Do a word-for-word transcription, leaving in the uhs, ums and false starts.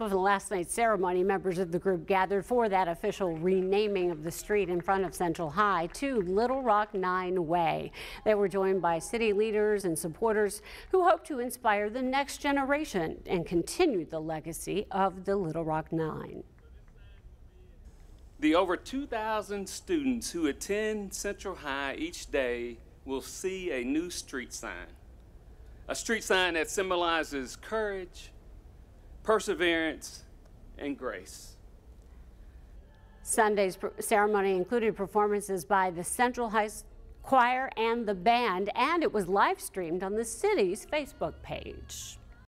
Before last night's ceremony, members of the group gathered for that official renaming of the street in front of Central High to Little Rock Nine Way. They were joined by city leaders and supporters who hope to inspire the next generation and continue the legacy of the Little Rock Nine. The over two thousand students who attend Central High each day will see a new street sign. A street sign that symbolizes courage, perseverance, and grace. Sunday's ceremony included performances by the Central High Choir and the band, and it was live streamed on the city's Facebook page.